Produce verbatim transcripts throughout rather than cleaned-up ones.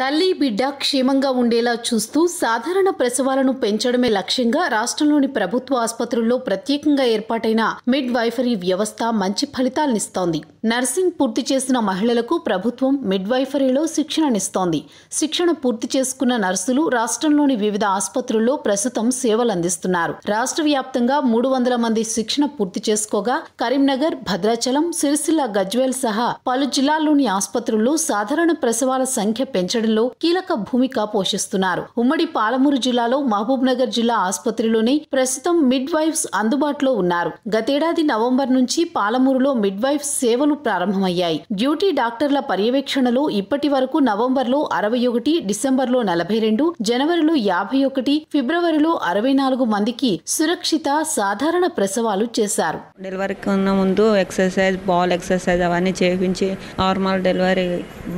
తల్లి బిడ్డ క్షేమంగా ఉండేలా చూస్తూ సాధారణ ప్రసవాలను పెంచడమే లక్ష్యంగా రాష్ట్రంలోని ప్రభుత్వ ఆసుపత్రుల్లో ప్రత్యేకంగా ఏర్పాటైన మిడ్వైఫరీ వ్యవస్థ మంచి ఫలితాలను ఇస్తోంది. నర్సింగ్ పూర్తి చేసిన మహిళలకు ప్రభుత్వం మిడ్వైఫరీలో శిక్షణనిస్తోంది. శిక్షణ పూర్తి చేసుకున్న నర్సులు రాష్ట్రంలోని వివిధ ఆసుపత్రుల్లో ప్రస్తుతం సేవలు అందిస్తున్నారు. రాష్ట్రవ్యాప్తంగా మూడు వందల మంది శిక్షణ పూర్తి చేసుకోగా కరీంనగర్, భద్రాచలం, సిరిసిల్ల, గజ్వేల్ సహా పలు జిల్లాల్లోని ఆసుపత్రుల్లో సాధారణ ప్రసవాల సంఖ్య పెంచడం కీలక భూమిక పోషిస్తున్నారు. ఉమ్మడి పాలమూరు జిల్లాలో మహబూబ్ నగర్ జిల్లా ఆసుపత్రిలోనే ప్రస్తుతం మిడ్ వైఫ్స్ అందుబాటులో ఉన్నారు. గతేడాది నవంబర్ నుంచి పాలమూరులో మిడ్ వైఫ్స్ సేవలు ప్రారంభమయ్యాయి. డ్యూటీ డాక్టర్ల పర్యవేక్షణలో ఇప్పటి వరకు నవంబర్లో అరవై ఒకటి, డిసెంబర్లో నలభై రెండు, జనవరిలో యాభై ఒకటి, ఫిబ్రవరిలో అరవై నాలుగు మందికి సురక్షిత సాధారణ ప్రసవాలు చేశారు. డెలివరీ కన్నా ముందు ఎక్సర్సైజ్, బాల్ ఎక్సర్సైజ్ అవన్నీ చేయించి నార్మల్ డెలివరీ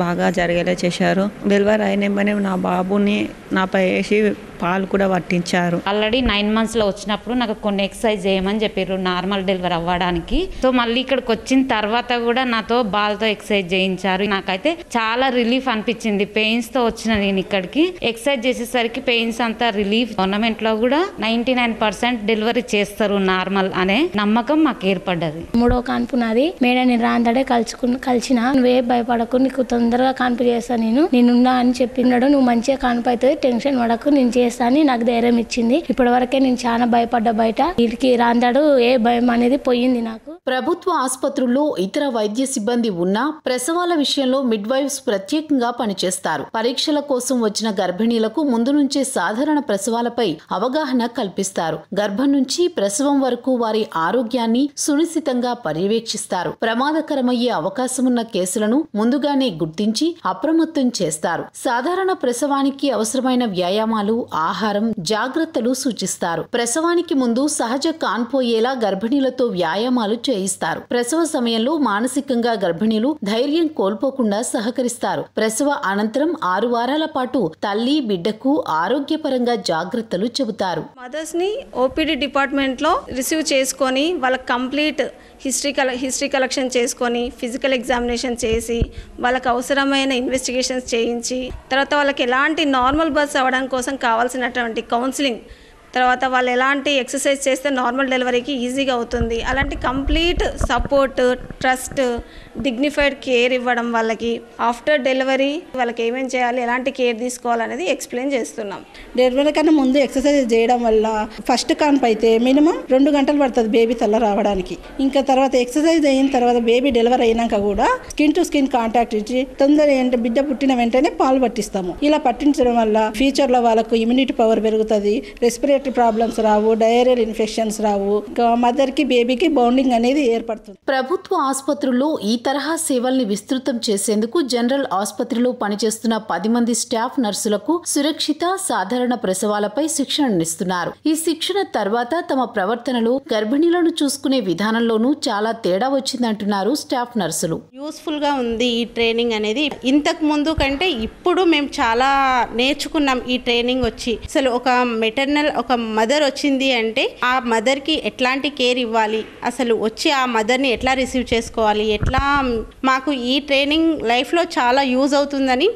బాగా జరిగేలా చేశారు. డెలివరీ అయిన నా బాబుని నాపై వేసి పాలు కూడా పట్టించారు. ఆల్రెడీ నైన్ మంత్స్లో వచ్చినప్పుడు నాకు కొన్ని ఎక్సర్సైజ్ చేయమని చెప్పారు నార్మల్ డెలివరీ అవ్వడానికి. సో మళ్ళీ ఇక్కడికి వచ్చిన తర్వాత కూడా నాతో బాల్తో ఎక్సర్సైజ్ చేయించారు. నాకైతే చాలా రిలీఫ్ అనిపించింది. పెయిన్స్తో వచ్చిన నేను ఇక్కడికి ఎక్సర్సైజ్ చేసేసరికి పెయిన్స్ అంతా రిలీఫ్. గవర్నమెంట్లో కూడా నైన్టీ నైన్ పర్సెంట్ డెలివరీ చేస్తారు నార్మల్ అనే నమ్మకం మాకు ఏర్పడ్డది. మూడో కాన్పు నాది. మేడం నేను రాందడే కలుచుకు కలిసిన నువ్వే భయపడకు, నీకు తొందరగా కాన్పు చేస్తాను, నేను నేనున్నా అని చెప్పినాడు. నువ్వు మంచిగా కాన్పు అవుతుంది, టెన్షన్ పడకు, నేను చేస్తాను అని నాకు ధైర్యం ఇచ్చింది. ఇప్పటి వరకే నేను చాలా భయపడ్డా, బయట వీటికి రాందాడు ఏ భయం అనేది పోయింది నాకు. ప్రభుత్వ ఆసుపత్రుల్లో ఇతర వైద్య సిబ్బంది ఉన్నా ప్రసవాల విషయంలో మిడ్ వైఫ్స్ ప్రత్యేకంగా పనిచేస్తారు. పరీక్షల కోసం వచ్చిన గర్భిణీలకు ముందు నుంచే సాధారణ ప్రసవాలపై అవగాహన కల్పిస్తారు. గర్భం నుంచి ప్రసవం వరకు వారి ఆరోగ్యాన్ని సునిశ్చితంగా పర్యవేక్షిస్తారు. ప్రమాదకరమయ్యే అవకాశమున్న కేసులను ముందుగానే గుర్తించి అప్రమత్తం చేస్తారు. సాధారణ ప్రసవానికి అవసరమైన వ్యాయామాలు, ఆహారం జాగ్రత్తలు సూచిస్తారు. ప్రసవానికి ముందు సహజ కాన్పోయేలా గర్భిణీలతో వ్యాయామాలు చేయిస్తారు. ప్రసవ సమయంలో మానసికంగా గర్భిణీలు ధైర్యం కోల్పోకుండా సహకరిస్తారు. ప్రసవ అనంతరం ఆరు వారాల పాటు తల్లి బిడ్డకు ఆరోగ్యపరంగా జాగ్రత్తలు చెబుతారు. మదర్స్ ని ఓపీడీ డిపార్ట్మెంట్ లో రిసీవ్ చేసుకొని వాళ్ళ కంప్లీట్ హిస్టరీ హిస్టరీ కలెక్షన్ చేసుకొని ఫిజికల్ ఎగ్జామినేషన్ చేసి వాళ్ళకి అవసరమైన ఇన్వెస్టిగేషన్స్ చేయించి తర్వాత వాళ్ళకి ఎలాంటి నార్మల్ బర్త్ అవ్వడం కోసం కావాల్సినటువంటి కౌన్సిలింగ్, తర్వాత వాళ్ళు ఎలాంటి ఎక్సర్సైజ్ చేస్తే నార్మల్ డెలివరీకి ఈజీగా అవుతుంది, అలాంటి complete support, trust, dignified care ఇవ్వడం వాళ్ళకి. ఆఫ్టర్ డెలివరీ వాళ్ళకి ఏమేమి చేయాలి, ఎలాంటి కేర్ తీసుకోవాలనేది ఎక్స్ప్లెయిన్ చేస్తున్నాం. డెలివరీ కన్నా ముందు ఎక్సర్సైజ్ చేయడం వల్ల ఫస్ట్ కాన్పు అయితే మినిమం రెండు గంటలు పడుతుంది బేబీ తల రావడానికి. ఇంకా తర్వాత ఎక్సర్సైజ్ అయిన తర్వాత బేబీ డెలివరీ అయినాక కూడా స్కిన్ టు స్కిన్ కాంటాక్ట్ ఇచ్చి తొందరగా బిడ్డ పుట్టిన వెంటనే పాలు పట్టిస్తాము. ఇలా పట్టించడం వల్ల ఫ్యూచర్లో వాళ్ళకు ఇమ్యూనిటీ పవర్ పెరుగుతుంది, రెస్పిరేటరీ ప్రాబ్లమ్స్ రావు, డయేరియల్ ఇన్ఫెక్షన్స్ రావు, మదర్ కి బేబీకి బౌండింగ్ అనేది ఏర్పడుతుంది. ప్రభుత్వ ఆసుపత్రుల్లో ఈ తరహా సేవల్ని విస్తృతం చేసేందుకు జనరల్ ఆసుపత్రిలో పనిచేస్తున్న పది మంది స్టాఫ్ నర్సులకు సురక్షిత సాధారణ ప్రసవాలపై శిక్షణనిస్తున్నారు. ఈ శిక్షణ తర్వాత తమ ప్రవర్తనలో, గర్భిణీలను చూసుకునే విధానంలోనూ చాలా తేడా వచ్చిందంటున్నారు స్టాఫ్ నర్సులు. యూస్ఫుల్ గా ఉంది ఈ ట్రైనింగ్ అనేది. ఇంతకు ముందు కంటే ఇప్పుడు మేము చాలా నేర్చుకున్నాం ఈ ట్రైనింగ్ వచ్చి. అసలు ఒక మెటర్నల్ ఒక మదర్ వచ్చింది అంటే ఆ మదర్కి ఎట్లాంటి కేర్ ఇవ్వాలి, అసలు వచ్చి ఆ మదర్ని ఎట్లా రిసీవ్ చేసుకోవాలి, ఎట్లా మాకు ఈ ట్రైనింగ్ లైఫ్లో చాలా యూజ్ అవుతుందని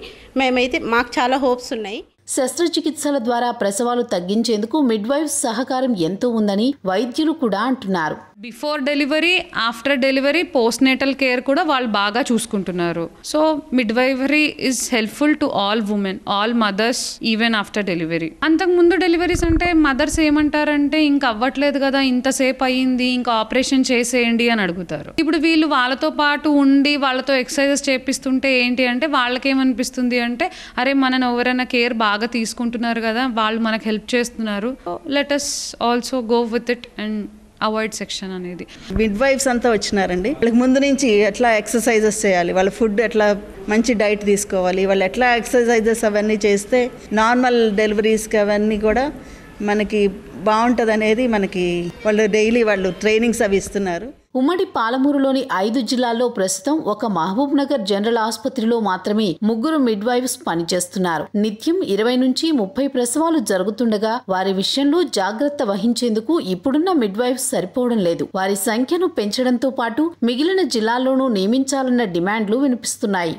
మేమైతే మాకు చాలా హోప్స్ ఉన్నాయి. శస్త్రచికిత్సల ద్వారా ప్రసవాలు తగ్గించేందుకు మిడ్వైఫ్స్ సహకారం ఎంతో ఉందని వైద్యులు కూడా అంటున్నారు. Before delivery, after delivery, postnatal care కూడా వాళ్ళు బాగా చూసుకుంటున్నారు. So midwifery is helpful to all women, all mothers, even after delivery. అంతకుముందు డెలివరీస్ అంటే మదర్స్ ఏమంటారంటే ఇంకా అవ్వట్లేదు కదా, ఇంతసేపు అయ్యింది, ఇంకా ఆపరేషన్ చేసేయండి అని అడుగుతారు. ఇప్పుడు వీళ్ళు వాళ్ళతో పాటు ఉండి వాళ్ళతో ఎక్సర్సైజెస్ చేపిస్తుంటే ఏంటి అంటే వాళ్ళకేమనిపిస్తుంది అంటే అరే మనని ఎవరైనా కేర్ బాగా తీసుకుంటున్నారు కదా, వాళ్ళు మనకు హెల్ప్ చేస్తున్నారు, let us also go with it and avoid section అనేది. మిడ్ వైఫ్స్ అంతా వచ్చినారండి. వాళ్ళకి ముందు నుంచి ఎట్లా ఎక్సర్సైజెస్ చేయాలి, వాళ్ళ ఫుడ్ ఎట్లా మంచి డైట్ తీసుకోవాలి, వాళ్ళు ఎట్లా ఎక్సర్సైజెస్ అవన్నీ చేస్తే నార్మల్ డెలివరీస్కి అవన్నీ కూడా మనకి బాగుంటుంది అనేది మనకి వాళ్ళు డైలీ వాళ్ళు ట్రైనింగ్స్ అవి ఇస్తున్నారు. ఉమ్మడి పాలమూరులోని ఐదు జిల్లాల్లో ప్రస్తుతం ఒక మహబూబ్ నగర్ జనరల్ ఆసుపత్రిలో మాత్రమే ముగ్గురు మిడ్వైఫ్స్ పనిచేస్తున్నారు. నిత్యం ఇరవై నుంచి ముప్పై ప్రసవాలు జరుగుతుండగా వారి విషయంలో జాగ్రత్త వహించేందుకు ఇప్పుడున్న మిడ్వైఫ్స్ సరిపోవడం లేదు. వారి సంఖ్యను పెంచడంతో పాటు మిగిలిన జిల్లాల్లోనూ నియమించాలన్న డిమాండ్లు వినిపిస్తున్నాయి.